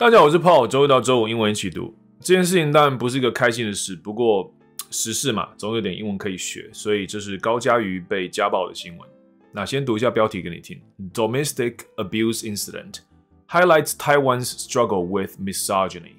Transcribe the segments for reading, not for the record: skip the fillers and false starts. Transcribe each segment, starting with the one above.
大家好，我是Paul，周一到周五英文一起读。这件事情当然不是一个开心的事，不过时事嘛，总有点英文可以学，所以这是高嘉瑜被家暴的新闻。那先读一下标题给你听 ：Domestic abuse incident highlights Taiwan's struggle with misogyny。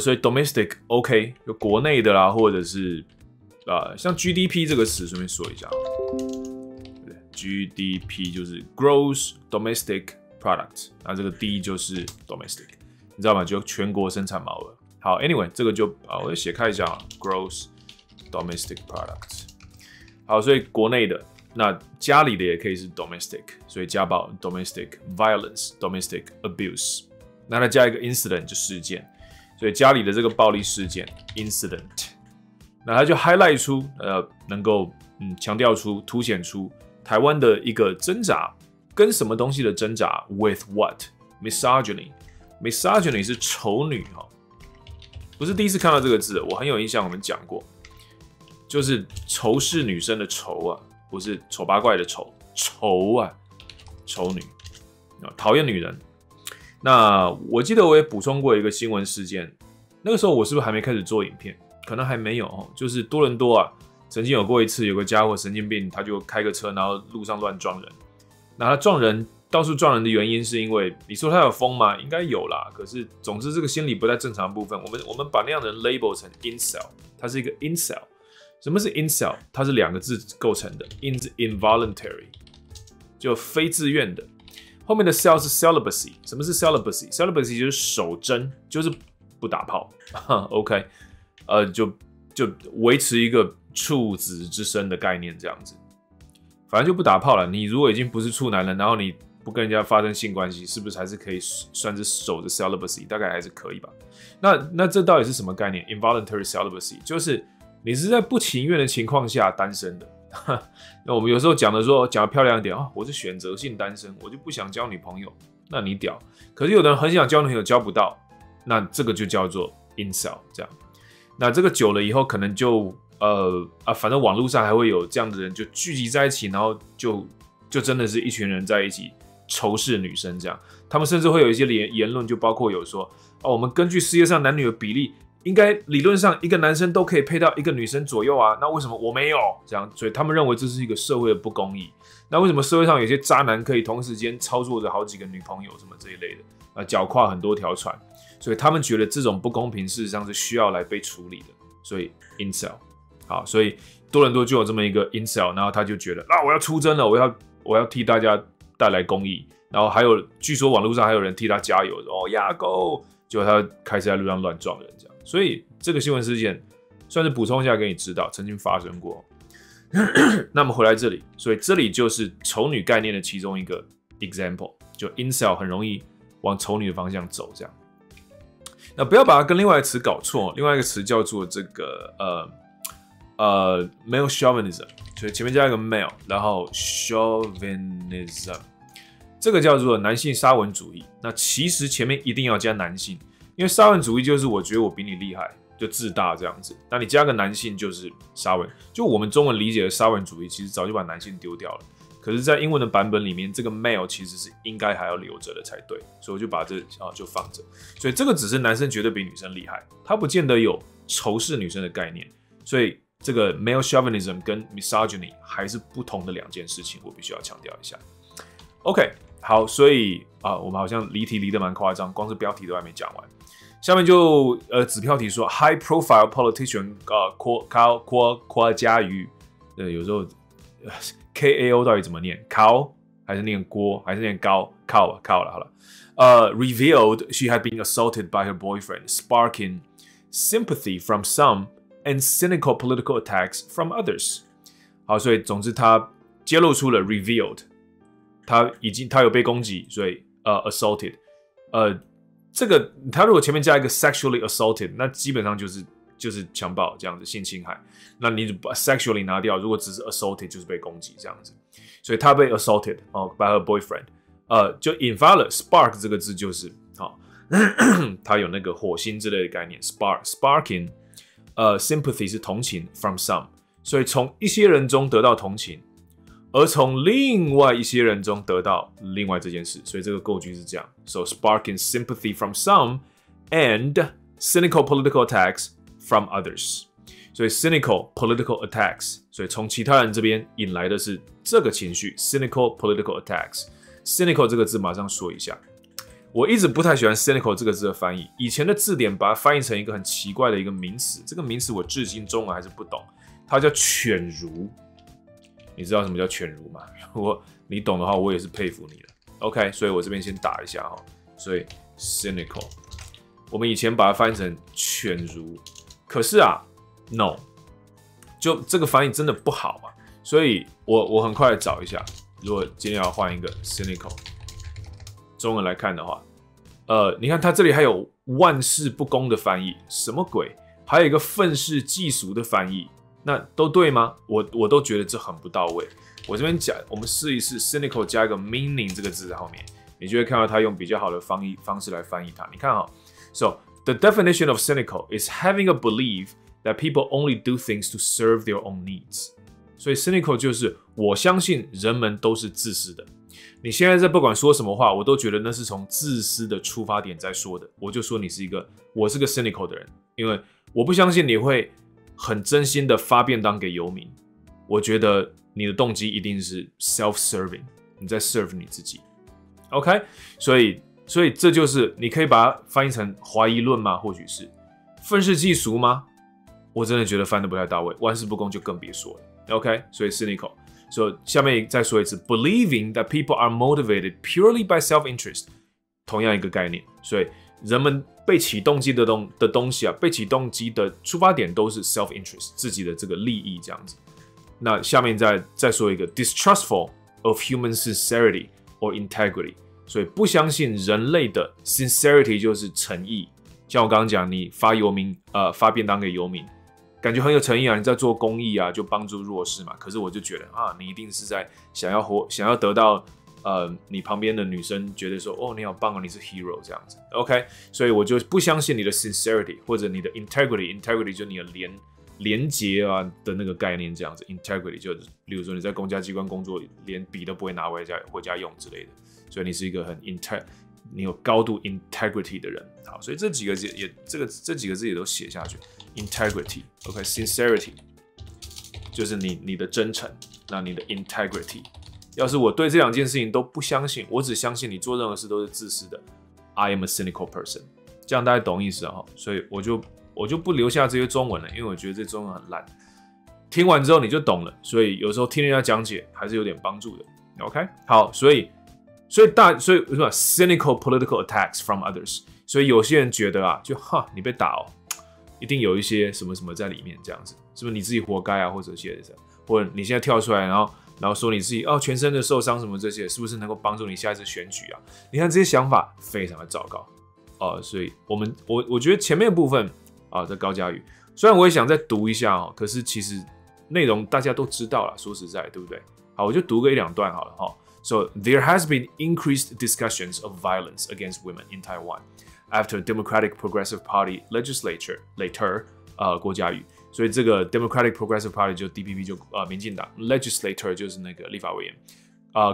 所以 domestic OK 有国内的啦，或者是像 GDP 这个词，顺便说一下 ，GDP 就是 Gross Domestic Product， 那这个 D 就是 domestic， 你知道吗？就全国生产毛额。好 ，Anyway， 这个就我就写开一下 Gross Domestic Product。好，所以国内的，那家里的也可以是 domestic， 所以家暴 domestic violence domestic abuse， 那再加一个 incident 就事件，所以家里的这个暴力事件 incident， 那它就 highlight 出能够强调出凸显出台湾的一个挣扎。跟什么东西的挣扎 ？With what misogyny？ Misogyny 是仇女哈，不是第一次看到这个字，我很有印象，我们讲过，就是仇视女生的仇啊，不是丑八怪的丑，仇啊，仇女啊，讨厌女人。那我记得我也补充过一个新闻事件，那个时候我是不是还没开始做影片？可能还没有，就是多伦多啊，曾经有过一次，有个家伙神经病，他就开个车，然后路上乱撞人。那他撞人，到处撞人的原因是因为，你说他有疯吗？应该有啦。可是，总之这个心理不太正常的部分，我们把那样的人 label 成 incel， 它是一个 incel。什么是 incel？ 它是两个字构成的 ，in 是 involuntary， 就非自愿的。后面的 cel 是 celibacy， 什么是 celibacy？ celibacy 就是守贞，就是不打炮。OK， 就维持一个处子之身的概念这样子。反正就不打炮了。你如果已经不是处男了，然后你不跟人家发生性关系，是不是还是可以算是守着 celibacy？ 大概还是可以吧。那这到底是什么概念 ？Involuntary celibacy 就是你是在不情愿的情况下单身的。那我们有时候讲的漂亮一点啊，我是选择性单身，我就不想交女朋友。那你屌。可是有的人很想交女朋友交不到，那这个就叫做 incel 这样。那这个久了以后，可能就。反正网络上还会有这样的人，就聚集在一起，然后就真的是一群人在一起仇视女生这样。他们甚至会有一些言论，就包括有说，哦，我们根据世界上男女的比例，应该理论上一个男生都可以配到一个女生左右啊，那为什么我没有？这样，所以他们认为这是一个社会的不公义。那为什么社会上有些渣男可以同时间操作着好几个女朋友什么这一类的，脚跨很多条船？所以他们觉得这种不公平事实上是需要来被处理的。所以 incel。好，所以多伦多就有这么一个 incel， 然后他就觉得，我要出征了，我要替大家带来公益，然后还有据说网络上还有人替他加油，哦呀 go， 结果他开始在路上乱撞人这样，所以这个新闻事件算是补充一下给你知道，曾经发生过。那么回来这里，所以这里就是丑女概念的其中一个 example， 就 incel 很容易往丑女的方向走这样。那不要把它跟另外一个词搞错，另外一个词叫做这个male chauvinism， 所以前面加一个 male， 然后 chauvinism， 这个叫做男性沙文主义。那其实前面一定要加男性，因为沙文主义就是我觉得我比你厉害，就自大这样子。那你加个男性就是沙文，就我们中文理解的沙文主义，其实早就把男性丢掉了。可是，在英文的版本里面，这个 male 其实是应该还要留着的才对，所以我就把这就放着。所以这个只是男生绝对比女生厉害，他不见得有仇视女生的概念，所以。这个 male chauvinism 跟 misogyny 还是不同的两件事情，我必须要强调一下。OK， 好，所以我们好像离题离得蛮夸张，光是标题都还没讲完。下面就子标题说 high profile politician Guo Jia Yu， 有时候 KAO 到底怎么念 ？Kao 还是念郭还是念高 ？Kao Kao 了，好了。Revealed she had been assaulted by her boyfriend, sparking sympathy from some.And cynical political attacks from others。 好，所以总之他揭露出了 revealed， 他有被攻击，所以assaulted， 这个他如果前面加一个 sexually assaulted， 那基本上就是强暴这样子，性侵害。那你把 sexually 拿掉，如果只是 assaulted 就是被攻击这样子，所以他被 assaulted， 哦 ，by her boyfriend， 就引发了 spark 这个字就是好，他有那个火星之类的概念 sparking。sympathy 是同情 from some， 所以从一些人中得到同情。而从另外一些人中得到另外这件事。所以这个构句是这样 ：So sparking sympathy from some and cynical political attacks from others。所以 cynical political attacks， 所以从其他人这边引来的是这个情绪 cynical political attacks。cynical 这个字马上说一下。 我一直不太喜欢 cynical 这个字的翻译，以前的字典把它翻译成一个很奇怪的一个名词，这个名词我至今中文还是不懂，它叫犬儒。你知道什么叫犬儒吗？如果你懂的话，我也是佩服你了。OK， 所以我这边先打一下哈，所以 cynical， 我们以前把它翻译成犬儒，可是啊 ，no， 就这个翻译真的不好啊，所以我很快找一下，如果今天要换一个 cynical。 中文来看的话，你看它这里还有万事不公的翻译，什么鬼？还有一个愤世嫉俗的翻译，那都对吗？我都觉得这很不到位。我这边讲，我们试一试 cynical 加一个 meaning 这个字在后面，你就会看到它用比较好的方式来翻译它。你看哈 ，So the definition of cynical is having a belief that people only do things to serve their own needs。所以 cynical 就是我相信人们都是自私的。 你现在在不管说什么话，我都觉得那是从自私的出发点在说的。我就说你是一个，我是个 cynical 的人，因为我不相信你会很真心的发便当给游民。我觉得你的动机一定是 self-serving， 你在 serve 你自己。OK， 所以这就是你可以把它翻译成怀疑论吗？或许是愤世嫉俗吗？我真的觉得翻得不太到位，万事不公就更别说了。OK， 所以 cynical。 所以下面再说一次 ，believing that people are motivated purely by self-interest， 同样一个概念。所以人们被启动机的东西啊，被启动机的出发点都是 self-interest， 自己的这个利益这样子。那下面再说一个 ，distrustful of human sincerity or integrity， 所以不相信人类的 sincerity 就是诚意。像我刚刚讲，你发便当给游民。 感觉很有诚意啊！你在做公益啊，就帮助弱势嘛。可是我就觉得啊，你一定是在想要得到你旁边的女生觉得说哦，你好棒哦，你是 hero 这样子。OK， 所以我就不相信你的 sincerity 或者你的 integrity，integrity 就你的廉洁啊的那个概念这样子。integrity 就例如说你在公家机关工作，连笔都不会拿回家用之类的，所以你是一个很 你有高度 integrity 的人，好，所以这几个字也这几个字也都写下去 ，integrity，OK， sincerity， 就是你的真诚，那你的 integrity， 要是我对这两件事情都不相信，我只相信你做任何事都是自私的 ，I am a cynical person， 这样大家懂意思哈，所以我就不留下这些中文了，因为我觉得这中文很烂，听完之后你就懂了，所以有时候听人家讲解还是有点帮助的 ，OK， 好，所以什么 cynical political attacks from others， 所以有些人觉得啊，就哈你被打哦，一定有一些什么什么在里面这样子，是不是你自己活该啊，或者些什么，或者你现在跳出来，然后说你自己哦全身的受伤什么这些，是不是能够帮助你下一次选举啊？你看这些想法非常的糟糕啊、所以我觉得前面的部分啊，这高嘉瑜虽然我也想再读一下哦，可是其实内容大家都知道了，说实在对不对？好，我就读个一两段好了哈。 So there has been increased discussions of violence against women in Taiwan after Democratic Progressive Party legislature Guo Jia Yu， 所以这个 Democratic Progressive Party 就 DPP 就民进党 ，legislator 就是那个立法委员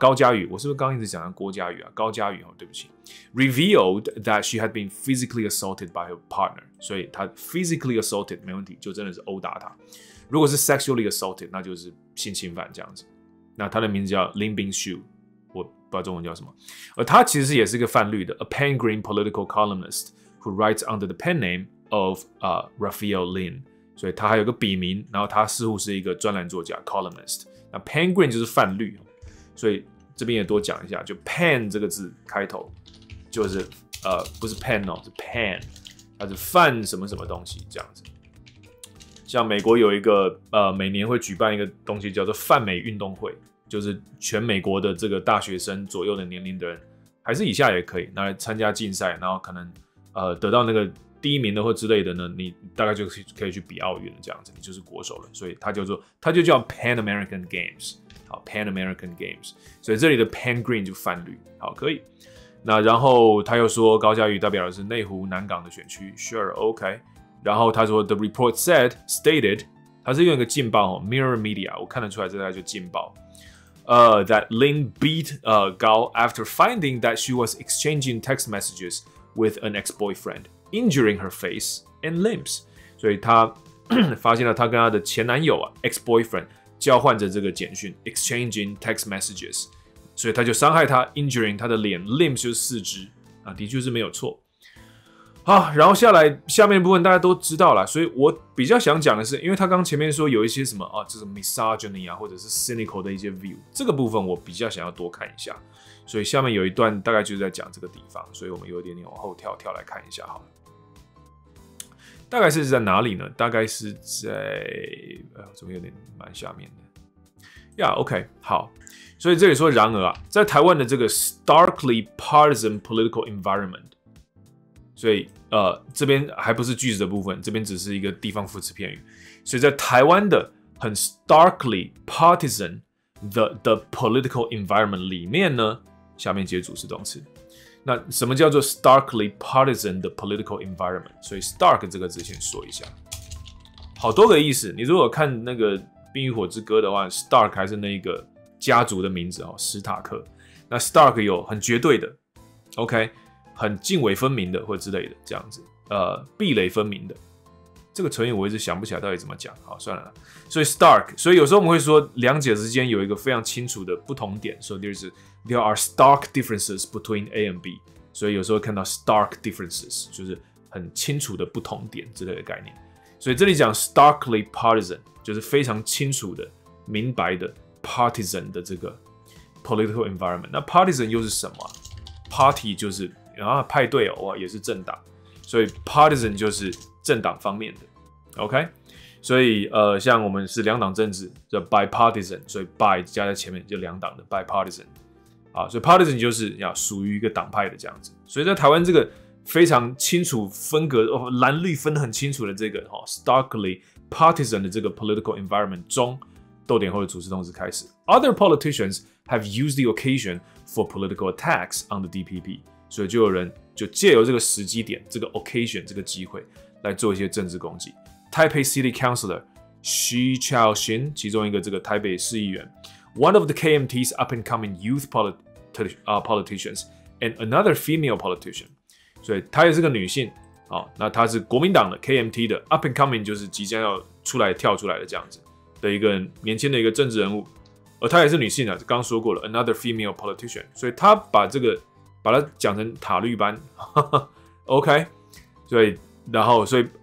高嘉瑜，我是不是刚一直讲郭嘉瑜啊？高嘉瑜哦，对不起 ，revealed that she had been physically assaulted by her partner， 所以她 physically assaulted 没问题，就真的是殴打她。如果是 sexually assaulted， 那就是性侵犯这样子。那她的名字叫 Ling Xu。 不知道中文叫什么，而他其实也是一个泛绿的 ，a pen green political columnist who writes under the pen name of Raphael Lin， 所以他还有个笔名，然后他似乎是一个专栏作家 columnist。那 pen green 就是泛绿，所以这边也多讲一下，就 pen 这个字开头就是不是 pen 哦，是 pan， 它是泛什么什么东西这样子。像美国有一个每年会举办一个东西叫做泛美运动会。 就是全美国的这个大学生左右的年龄的人，还是以下也可以拿来参加竞赛，然后可能得到那个第一名的或之类的呢，你大概就可以去比奥运了，这样子，你就是国手了。所以它就叫 Pan American Games， 好 ，Pan American Games。所以这里的 Pan Green 就泛绿，好，可以。那然后他又说高嘉瑜代表的是内湖南港的选区 ，Sure OK。然后他说 The report stated， 他是用一个劲爆哦 Mirror Media， 我看得出来这大概就劲爆。that Ling beat Gao after finding that she was exchanging text messages with an ex-boyfriend, injuring her face and limbs. 所以她发现了她跟她的前男友啊 ex-boyfriend 交换着这个简讯 ，exchanging text messages， 所以她就伤害她 ，injuring 她的脸 ，limbs 就是四肢啊，的确是没有错。 好，然后下面的部分大家都知道了，所以我比较想讲的是，因为他刚前面说有一些什么啊，这种 misogyny 啊，或者是 cynical 的一些 view， 这个部分我比较想要多看一下，所以下面有一段大概就是在讲这个地方，所以我们有一点点往后跳来看一下好了。大概是在哪里呢？大概是在怎么有点蛮下面的呀 ？OK， 好，所以这里说，然而啊，在台湾的这个 starkly partisan political environment。 所以，这边还不是句子的部分，这边只是一个地方副词片语。所以在台湾的很 starkly partisan 的 political environment 里面呢，下面接主词动词。那什么叫做 starkly partisan 的 political environment？ 所以 stark 这个字先说一下，好多个意思。你如果看那个《冰与火之歌》的话 ，stark 还是那个家族的名字哦，史塔克。那 stark 有很绝对的 ，OK。 很泾渭分明的，或之类的，这样子，壁垒分明的，这个成语我一直想不起来到底怎么讲，好，算了。所以 stark， 所以有时候我们会说两者之间有一个非常清楚的不同点，所以 there are stark differences between A and B， 所以有时候看到 stark differences 就是很清楚的不同点之类的概念。所以这里讲 starkly partisan 就是非常清楚的、明白的 partisan 的这个 political environment。那 partisan 又是什么啊 ？Party 就是 然后派对哦，哇，也是政党，所以 partisan 就是政党方面的 ，OK， 所以像我们是两党政治，叫 bipartisan， 所以 bi 加在前面就两党的 bipartisan， 啊，所以 partisan 就是呀属于一个党派的这样子，所以在台湾这个非常清楚分隔哦蓝绿分得很清楚的这个哦 starkly partisan 的这个 political environment 中，逗点后的主词动词开始 ，Other politicians have used the occasion for political attacks on the DPP。 所以就有人就借由这个时机点、这个 occasion、这个机会来做一些政治攻击。Taipei City Councilor Xu Chao-xin， 其中一个这个台北市议员 ，one of the KMT's up-and-coming youth politicians and another female politician。所以她也是个女性啊，那她是国民党的 KMT 的 up-and-coming， 就是即将要跳出来的这样子的一个年轻的一个政治人物，而她也是女性啊，刚刚说过了 ，another female politician。所以她把这个 把它讲成塔利班，OK， 所以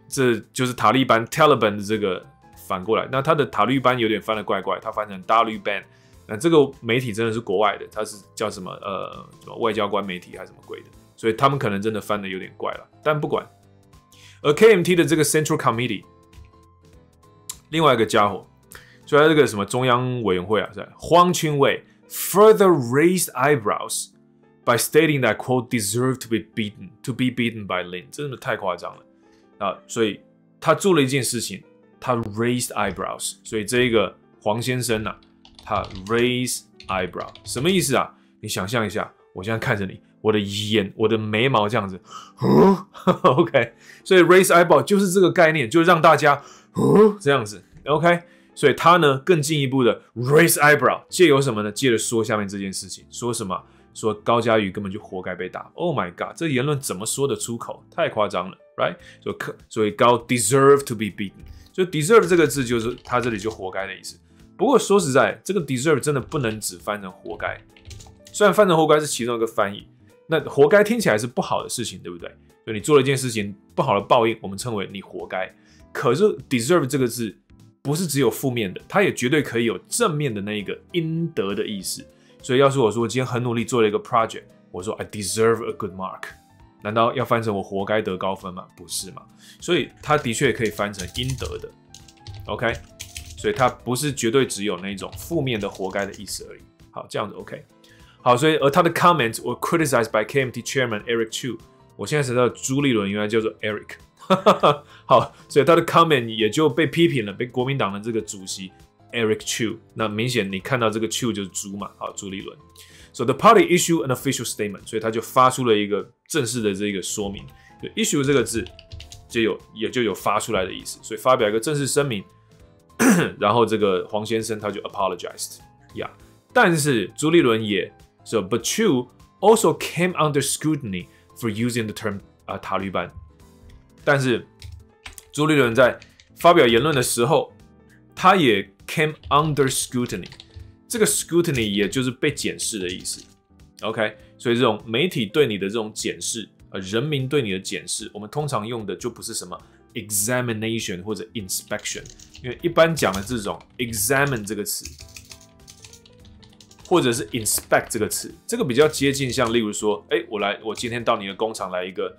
这就是塔利班 Taliban 的这个反过来，那它的塔利班有点翻得怪怪，它翻成大绿班。那这个媒体真的是国外的，它是叫什么什么外交官媒体还是什么鬼的，所以他们可能真的翻得有点怪了，但不管。而 KMT 的这个 Central Committee， 另外一个家伙，所以它这个什么中央委员会啊，是荒群委 further raised eyebrows。 By stating that quote deserved to be beaten by Lin， 真的太夸张了啊！所以他做了一件事情，他 raised eyebrows， 所以这个黄先生呐、啊，他 raise eyebrow 什么意思啊？你想象一下，我现在看着你，我的眉毛这样子，OK， 所以 raise eyebrow 就是这个概念，就让大家这样子 ，OK。 所以他呢更进一步的 raise eyebrow， 借由什么呢？借着说下面这件事情，说什么？ 说高嘉瑜根本就活该被打 ，Oh my god， 这言论怎么说得出口？太夸张了 ，right？ 所以高 deserve to be beaten， 所以 deserve 这个字就是他这里就活该的意思。不过说实在，这个 deserve 真的不能只翻成活该，虽然翻成活该是其中一个翻译，那活该听起来是不好的事情，对不对？所以你做了一件事情不好的报应，我们称为你活该。可是 deserve 这个字不是只有负面的，它也绝对可以有正面的那一个应得的意思。 所以要是我说我今天很努力做了一个 project， 我说 I deserve a good mark， 难道要翻成我活该得高分吗？不是嘛？所以它的确可以翻成应得的 ，OK？ 所以它不是绝对只有那种负面的活该的意思而已。好，这样子 OK。好，所以而他的 comments were criticized by KMT Chairman Eric Chu。我现在才知道朱立伦原来叫做 Eric。好，所以他的 comment 也就被批评了，被国民党的这个主席。 Eric Chu， 那明显你看到这个 Chu 就是朱嘛，好，朱立伦。So the party issued an official statement， 所以他就发出了一个正式的这个说明。就 issue 这个字也就有发出来的意思，所以发表一个正式声明。然后这个黄先生他就 apologized， 呀、yeah。但是朱立伦也说 ，But Chu also came under scrutiny for using the term 塔利班。但是朱立伦在发表言论的时候，他也 came under scrutiny。这个 scrutiny 也就是被检视的意思。OK， 所以这种媒体对你的这种检视，人民对你的检视，我们通常用的就不是什么 examination 或者 inspection， 因为一般讲的这种 examine 这个词，或者是 inspect 这个词，这个比较接近像例如说，哎，我今天到你的工厂来一个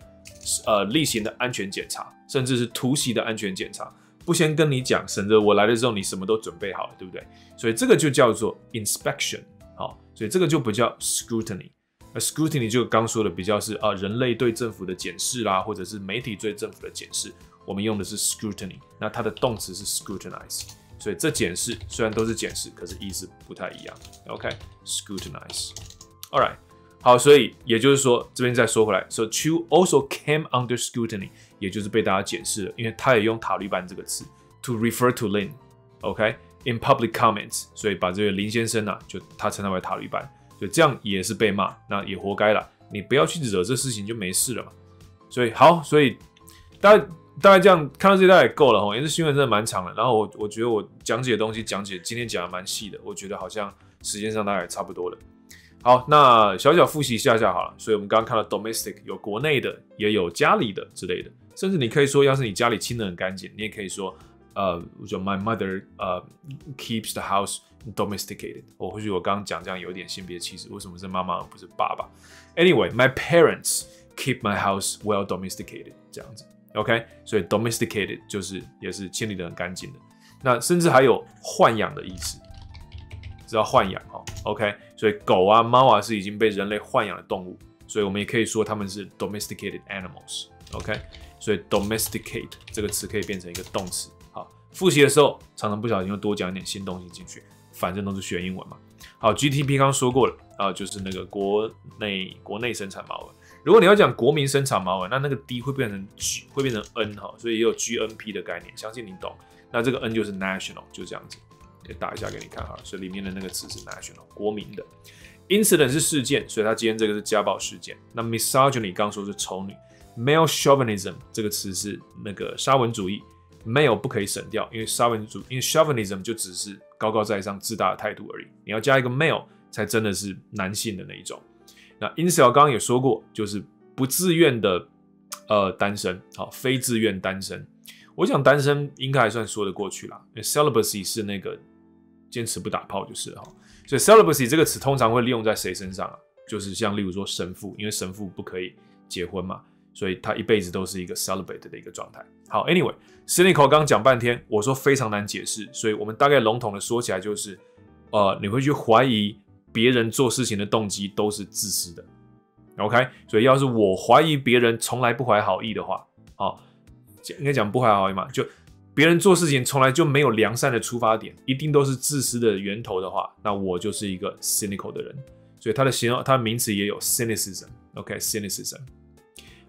例行的安全检查，甚至是突袭的安全检查，不先跟你讲，省得我来的时候你什么都准备好了，对不对？所以这个就叫做 inspection， 好，所以这个就不叫 scrutiny。scrutiny 就刚说的比较是人类对政府的检视啦，或者是媒体对政府的检视，我们用的是 scrutiny， 那它的动词是 scrutinize， 所以这检视虽然都是检视，可是意思不太一样。OK，scrutinize。All right， 好，所以也就是说，这边再说回来，说 Chu also came under scrutiny， 也就是被大家检视了，因为他也用塔利班这个词 to refer to Lin。OK， in public comments， 所以把这位林先生啊，就他称他为塔利班。所以这样也是被骂，那也活该了。你不要去惹这事情就没事了嘛。所以好，所以大概这样看到这一段也够了哈，因为这新闻真的蛮长的。然后我觉得我讲解的东西今天讲的蛮细的，我觉得好像时间上大概也差不多了。好，那小复习一下好了。所以我们刚刚看到 domestic 有国内的，也有家里的之类的，甚至你可以说，要是你家里清得很干净，你也可以说my mother keeps the house domesticated。我或许我刚刚讲这样有点性别歧视，为什么是妈妈而不是爸爸 ？Anyway, my parents keep my house well domesticated。这样子 ，OK？ 所以 domesticated 就是也是清理得很干净的。那甚至还有豢养的意思，知道豢养哈 ？OK？ 所以狗啊、猫啊是已经被人类豢养的动物，所以我们也可以说它们是 domesticated animals。OK？ 所以 domesticate 这个词可以变成一个动词。复习的时候，常常不小心又多讲一点新东西进去，反正都是学英文嘛。好 ，GDP 刚刚说过了啊，就是那个国内生产毛额。如果你要讲国民生产毛额，那个 D 会变成 G， 会变成 N 哈，所以也有 GNP 的概念，相信你懂。那这个 N 就是 national， 就这样子，也打一下给你看好了。所以里面的那个词是 national， 国民的。Incident 是事件，所以它今天这个是家暴事件。那 misogyny 刚说是丑女 ，male chauvinism 这个词是那个沙文主义。没有不可以省掉，因为chauvinism 就只是高高在上、自大的态度而已。你要加一个 male 才真的是男性的那一种。那 incel 刚刚也说过，就是不自愿的单身，好，非自愿单身。我想单身应该还算说得过去啦，因为 celibacy 是那个坚持不打炮就是哈。所以 celibacy 这个词通常会利用在谁身上啊？就是像例如说神父，因为神父不可以结婚嘛。所以他一辈子都是一个 celibate 的一个状态。好 ，anyway，cynical 刚讲半天，我说非常难解释，所以我们大概笼统的说起来就是，你会去怀疑别人做事情的动机都是自私的。OK， 所以要是我怀疑别人从来不怀好意的话，好，应该讲不怀好意嘛，就别人做事情从来就没有良善的出发点，一定都是自私的源头的话，那我就是一个 cynical 的人。所以它的名词也有 cynicism。OK，cynicism。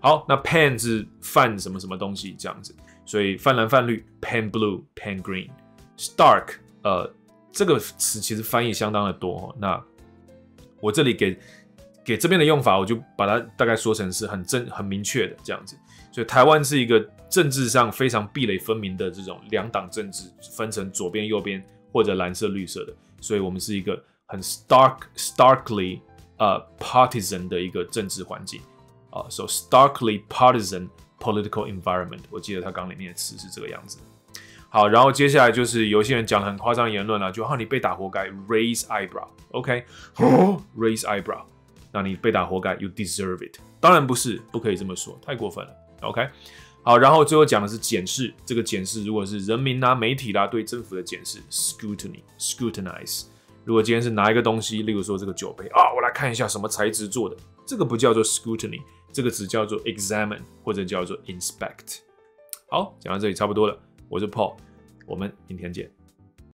好，那 pan 是泛什么什么东西这样子，所以泛蓝、泛绿 ，pan blue、pan green。stark， 这个词其实翻译相当的多哦。那我这里给这边的用法，我就把它大概说成是很明确的这样子。所以台湾是一个政治上非常壁垒分明的这种两党政治，分成左边、右边或者蓝色、绿色的，所以我们是一个很 starkly partisan 的一个政治环境。So starkly partisan political environment， 我记得他刚里面的词是这个样子。好，然后接下来就是有些人讲了很夸张的言论啦，就你被打活该 ，raise eyebrow，OK，、okay? raise eyebrow， 那你被打活该 ，you deserve it。当然不是，不可以这么说，太过分了 ，OK。好，然后最后讲的是检视，这个检视如果是人民啦、媒体啦对政府的检视 ，scrutinize。如果今天是拿一个东西，例如说这个酒杯啊，我来看一下什么材质做的，这个不叫做 scrutiny。这个词叫做 examine 或者叫做 inspect。好，讲到这里差不多了。我是 Paul， 我们明天见。